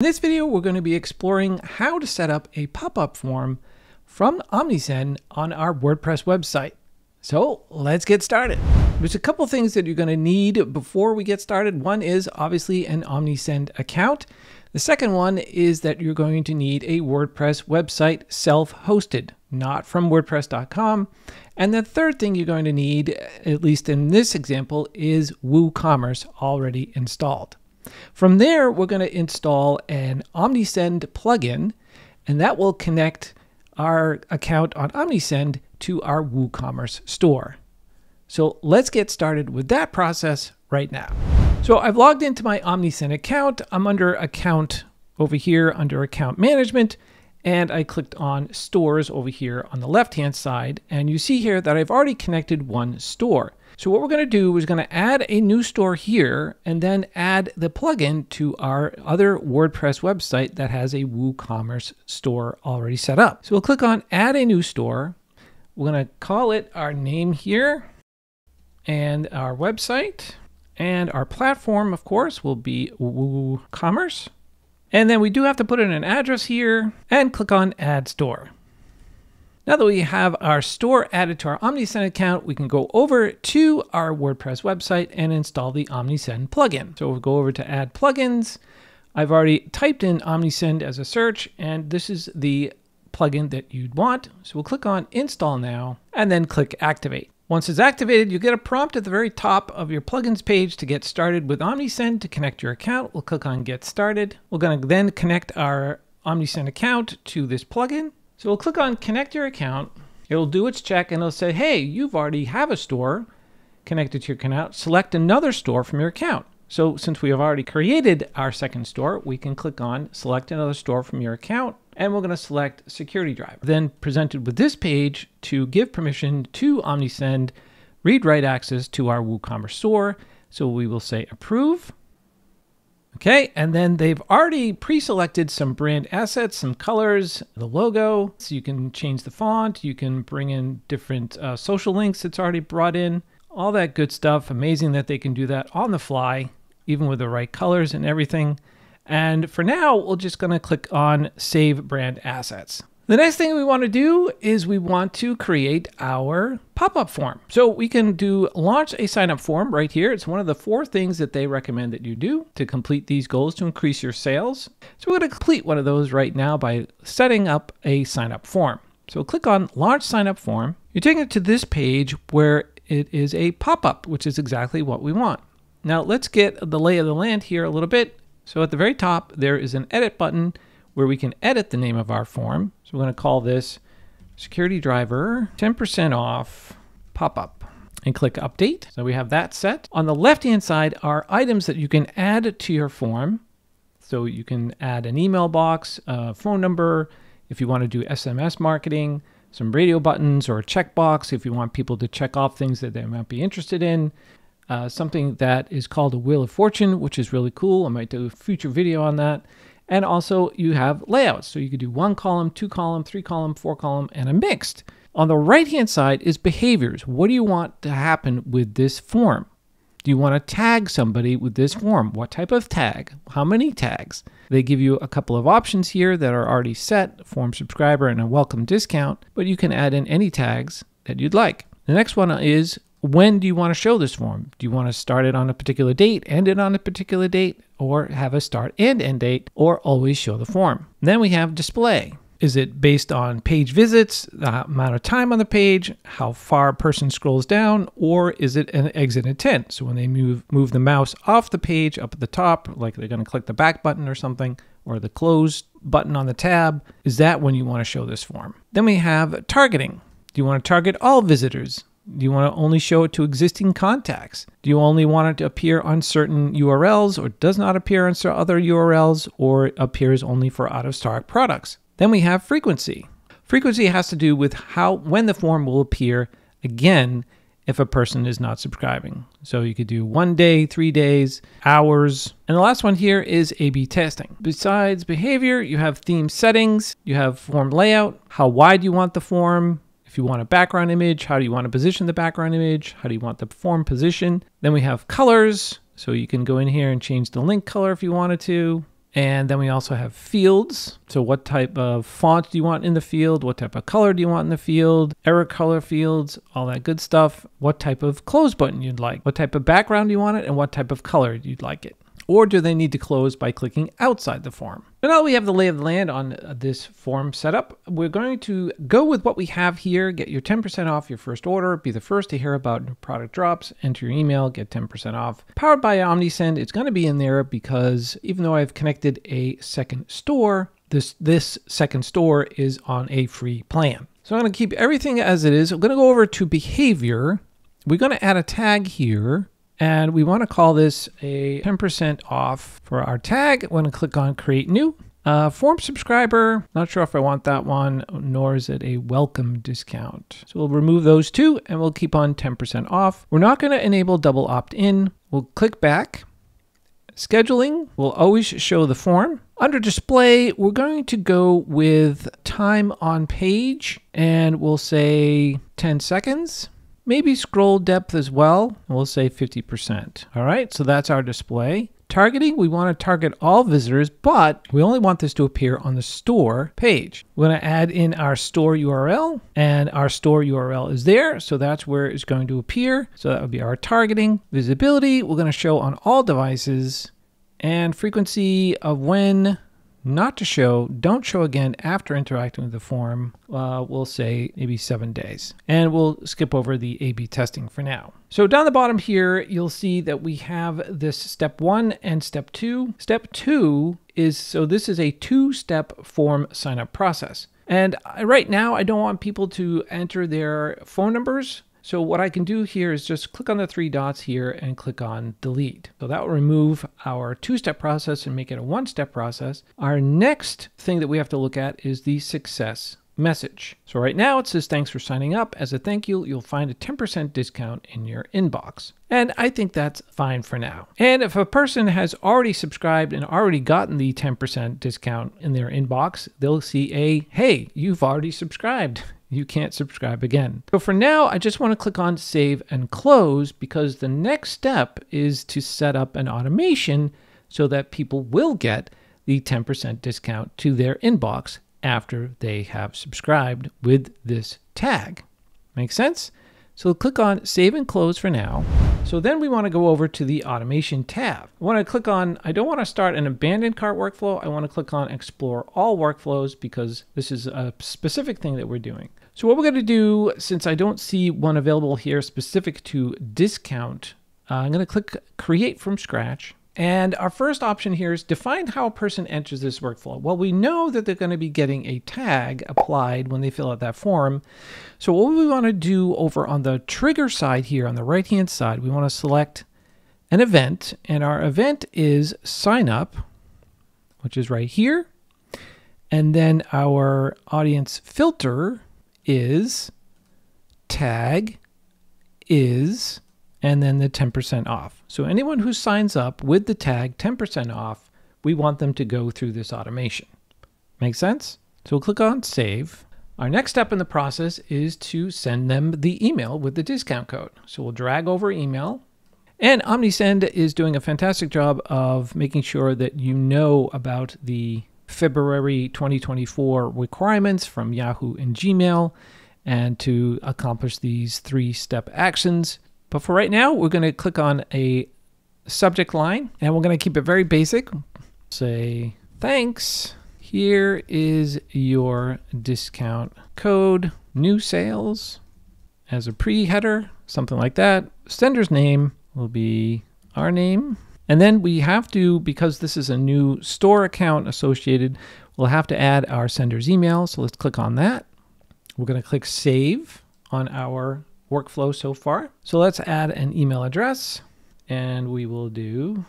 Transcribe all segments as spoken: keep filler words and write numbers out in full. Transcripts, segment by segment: In this video, we're going to be exploring how to set up a pop-up form from Omnisend on our WordPress website. So let's get started. There's a couple things that you're going to need before we get started. One is obviously an Omnisend account. The second one is that you're going to need a WordPress website self-hosted, not from WordPress dot com. And the third thing you're going to need, at least in this example, is WooCommerce already installed. From there, we're going to install an Omnisend plugin, and that will connect our account on Omnisend to our WooCommerce store. So let's get started with that process right now. So I've logged into my Omnisend account. I'm under account over here, under account management, and I clicked on stores over here on the left-hand side. And you see here that I've already connected one store. So what we're going to do is going to add a new store here and then add the plugin to our other WordPress website that has a WooCommerce store already set up. So we'll click on add a new store. We're going to call it our name here and our website, and our platform, of course, will be WooCommerce. And then we do have to put in an address here and click on add store. Now that we have our store added to our Omnisend account, we can go over to our WordPress website and install the Omnisend plugin. So we'll go over to add plugins. I've already typed in Omnisend as a search, and this is the plugin that you'd want. So we'll click on install now and then click activate. Once it's activated, you get a prompt at the very top of your plugins page to get started with Omnisend to connect your account. We'll click on get started. We're going to then connect our Omnisend account to this plugin. So we'll click on connect your account. It'll do its check and it'll say, hey, you've already have a store connected to your account. Select another store from your account. So since we have already created our second store, we can click on select another store from your account, and we're going to select security driver. Then presented with this page to give permission to Omnisend read write access to our WooCommerce store. So we will say approve. Okay, and then they've already pre-selected some brand assets, some colors, the logo, so you can change the font, you can bring in different uh, social links it's already brought in, all that good stuff. Amazing that they can do that on the fly, even with the right colors and everything. And for now, we're just gonna click on Save Brand Assets. The next thing we wanna do is we want to create our pop-up form. So we can do launch a sign-up form right here. It's one of the four things that they recommend that you do to complete these goals to increase your sales. So we're gonna complete one of those right now by setting up a sign-up form. So click on launch sign-up form. You're taken to this page where it is a pop-up, which is exactly what we want. Now let's get the lay of the land here a little bit. So at the very top, there is an edit button where we can edit the name of our form. So we're going to call this security driver ten percent off pop-up and click update. So we have that set. On the left-hand side are items that you can add to your form. So you can add an email box, a phone number, if you want to do S M S marketing, some radio buttons or a checkbox if you want people to check off things that they might be interested in. Uh, something that is called a Wheel of Fortune, which is really cool. I might do a future video on that. And also you have layouts. So you could do one column, two column, three column, four column, and a mixed. On the right-hand side is behaviors. What do you want to happen with this form? Do you want to tag somebody with this form? What type of tag? How many tags? They give you a couple of options here that are already set, form subscriber and a welcome discount, but you can add in any tags that you'd like. The next one is, when do you want to show this form? Do you want to start it on a particular date, end it on a particular date, or have a start and end date, or always show the form? Then we have display. Is it based on page visits, the amount of time on the page, how far a person scrolls down, or is it an exit intent? So when they move, move the mouse off the page up at the top, like they're going to click the back button or something, or the close button on the tab, is that when you want to show this form? Then we have targeting. Do you want to target all visitors? Do you want to only show it to existing contacts? Do you only want it to appear on certain U R Ls, or does not appear on other U R Ls, or appears only for out-of-stock products? Then we have frequency. Frequency has to do with how, when the form will appear again if a person is not subscribing. So you could do one day, three days, hours. And the last one here is A B testing. Besides behavior, you have theme settings, you have form layout, how wide you want the form, if you want a background image, how do you want to position the background image? How do you want the form position? Then we have colors. So you can go in here and change the link color if you wanted to. And then we also have fields. So what type of font do you want in the field? What type of color do you want in the field? Error color fields, all that good stuff. What type of close button you'd like? What type of background you want it? And what type of color you'd like it? Or do they need to close by clicking outside the form? So now we have the lay of the land on this form setup. We're going to go with what we have here, get your ten percent off your first order, be the first to hear about new product drops, enter your email, get ten percent off. Powered by Omnisend, it's going to be in there because even though I've connected a second store, this, this second store is on a free plan. So I'm going to keep everything as it is. I'm going to go over to behavior. We're going to add a tag here. And we want to call this a ten percent off for our tag. I'm going to click on create new. Uh, form subscriber, not sure if I want that one, nor is it a welcome discount. So we'll remove those two and we'll keep on ten percent off. We're not going to enable double opt-in. We'll click back. Scheduling will always show the form. Under display, we're going to go with time on page and we'll say ten seconds. Maybe scroll depth as well, we'll say fifty percent. All right, so that's our display. Targeting, we wanna target all visitors, but we only want this to appear on the store page. We're gonna add in our store U R L, and our store U R L is there, so that's where it's going to appear. So that would be our targeting. Visibility, we're gonna show on all devices, and frequency of when not to show, don't show again after interacting with the form, uh, we'll say maybe seven days. And we'll skip over the A B testing for now. So down the bottom here, you'll see that we have this step one and step two. Step two is, so this is a two-step form signup process. And I, right now, I don't want people to enter their phone numbers. So what I can do here is just click on the three dots here and click on delete. So that will remove our two-step process and make it a one-step process. Our next thing that we have to look at is the success message. So right now it says, thanks for signing up. As a thank you, you'll find a ten percent discount in your inbox. And I think that's fine for now. And if a person has already subscribed and already gotten the ten percent discount in their inbox, they'll see a, hey, you've already subscribed. You can't subscribe again. So for now, I just want to click on save and close because the next step is to set up an automation so that people will get the ten percent discount to their inbox after they have subscribed with this tag. Make sense? So click on save and close for now. So then we want to go over to the automation tab. I want to click on, I don't want to start an abandoned cart workflow. I want to click on explore all workflows because this is a specific thing that we're doing. So what we're going to do, since I don't see one available here specific to discount, uh, I'm going to click create from scratch. And our first option here is define how a person enters this workflow. Well, we know that they're going to be getting a tag applied when they fill out that form. So what we want to do over on the trigger side here on the right-hand side, we want to select an event, and our event is sign up, which is right here. And then our audience filter is tag is and then the ten percent off. So anyone who signs up with the tag ten percent off, we want them to go through this automation. Make sense? So we'll click on save. Our next step in the process is to send them the email with the discount code. So we'll drag over email. And Omnisend is doing a fantastic job of making sure that you know about the February twenty twenty-four requirements from Yahoo and Gmail and to accomplish these three-step actions. But for right now, we're going to click on a subject line and we're going to keep it very basic. Say, thanks. Here is your discount code, new sales as a pre-header, something like that. Sender's name will be our name. And then we have to, because this is a new store account associated, we'll have to add our sender's email. So let's click on that. We're going to click save on our workflow so far. So let's add an email address and we will do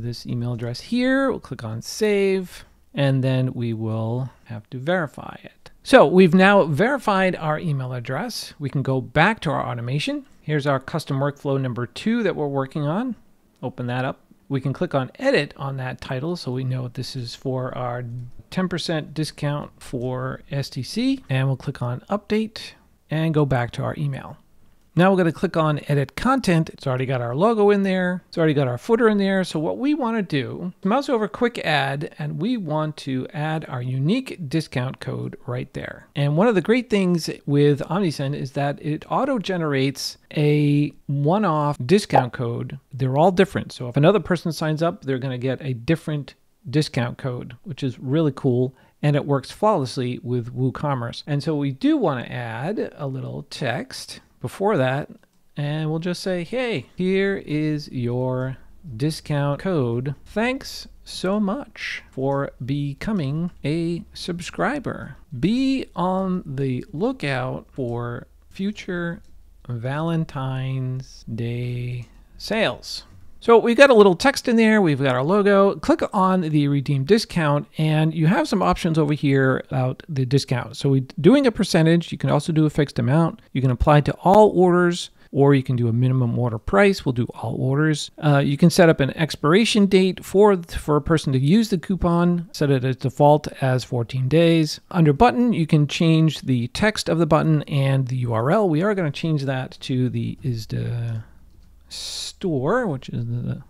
this email address here. We'll click on save and then we will have to verify it. So we've now verified our email address. We can go back to our automation. Here's our custom workflow number two that we're working on. Open that up. We can click on edit on that title so we know this is for our ten percent discount for S T C and we'll click on update and go back to our email. Now we're going to click on Edit Content. It's already got our logo in there. It's already got our footer in there. So what we want to do, mouse over Quick Add, and we want to add our unique discount code right there. And one of the great things with Omnisend is that it auto-generates a one-off discount code. They're all different. So if another person signs up, they're going to get a different discount code, which is really cool. And it works flawlessly with WooCommerce. And so we do want to add a little text before that, and we'll just say, hey, here is your discount code. Thanks so much for becoming a subscriber. Be on the lookout for future Valentine's Day sales. So we've got a little text in there. We've got our logo. Click on the redeem discount, and you have some options over here about the discount. So we're doing a percentage. You can also do a fixed amount. You can apply to all orders, or you can do a minimum order price. We'll do all orders. Uh, you can set up an expiration date for, for a person to use the coupon. Set it as default as fourteen days. Under button, you can change the text of the button and the U R L. We are going to change that to the is the... store, which is the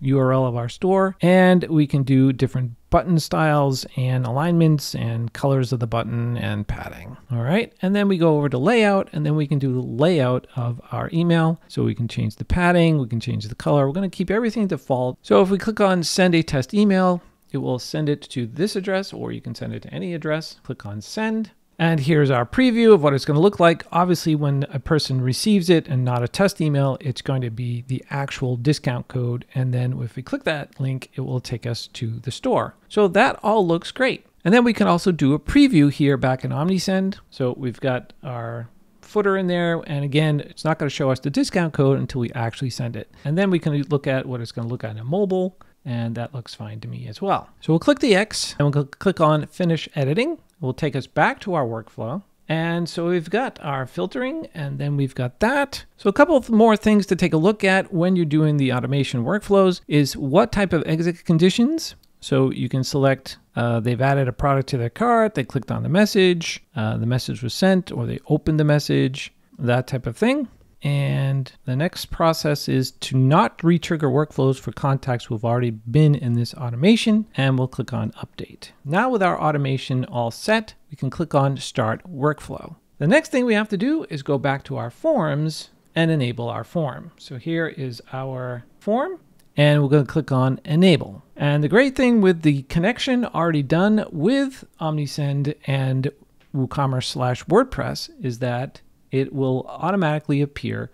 U R L of our store, and we can do different button styles and alignments and colors of the button and padding. All right, and then we go over to layout, and then we can do the layout of our email. So we can change the padding, we can change the color. We're going to keep everything default. So if we click on send a test email, it will send it to this address, or you can send it to any address. Click on send. And here's our preview of what it's going to look like. Obviously, when a person receives it and not a test email, it's going to be the actual discount code. And then if we click that link, it will take us to the store. So that all looks great. And then we can also do a preview here back in Omnisend. So we've got our footer in there. And again, it's not going to show us the discount code until we actually send it. And then we can look at what it's going to look like in mobile. And that looks fine to me as well. So we'll click the X, and we'll click on Finish Editing. Will take us back to our workflow. And so we've got our filtering, and then we've got that. So a couple of more things to take a look at when you're doing the automation workflows is what type of exit conditions. So you can select, uh, they've added a product to their cart, they clicked on the message, uh, the message was sent, or they opened the message, that type of thing. And the next process is to not re-trigger workflows for contacts who've already been in this automation, and we'll click on Update. Now with our automation all set, we can click on Start Workflow. The next thing we have to do is go back to our forms and enable our form. So here is our form, and we're going to click on Enable. And the great thing with the connection already done with Omnisend and WooCommerce slash WordPress is that it will automatically appear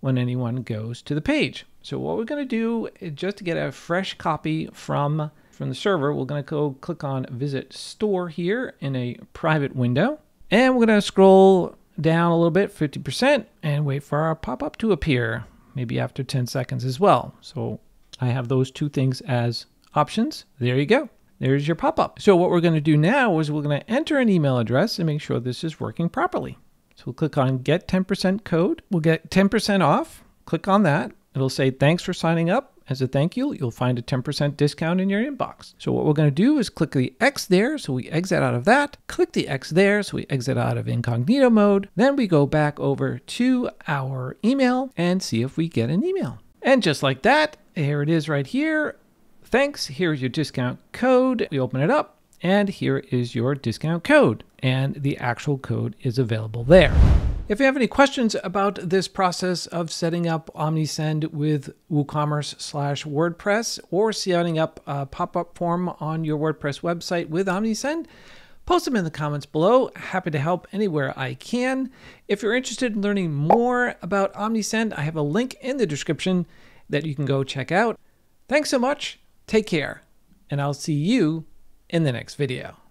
when anyone goes to the page. So what we're going to do, just to get a fresh copy from, from the server, we're going to go click on Visit Store here in a private window. And we're going to scroll down a little bit, fifty percent, and wait for our pop-up to appear, maybe after ten seconds as well. So I have those two things as options. There you go. There's your pop-up. So what we're going to do now is we're going to enter an email address and make sure this is working properly. So we'll click on Get ten percent Code. We'll get ten percent off. Click on that. It'll say, thanks for signing up. As a thank you, you'll find a ten percent discount in your inbox. So what we're going to do is click the X there. So we exit out of that. Click the X there. So we exit out of incognito mode. Then we go back over to our email and see if we get an email. And just like that, here it is right here. Thanks. Here's your discount code. We open it up. And here is your discount code. And the actual code is available there. If you have any questions about this process of setting up Omnisend with WooCommerce slash WordPress, or setting up a pop-up form on your WordPress website with Omnisend, post them in the comments below. Happy to help anywhere I can. If you're interested in learning more about Omnisend, I have a link in the description that you can go check out. Thanks so much. Take care. And I'll see you in the next video.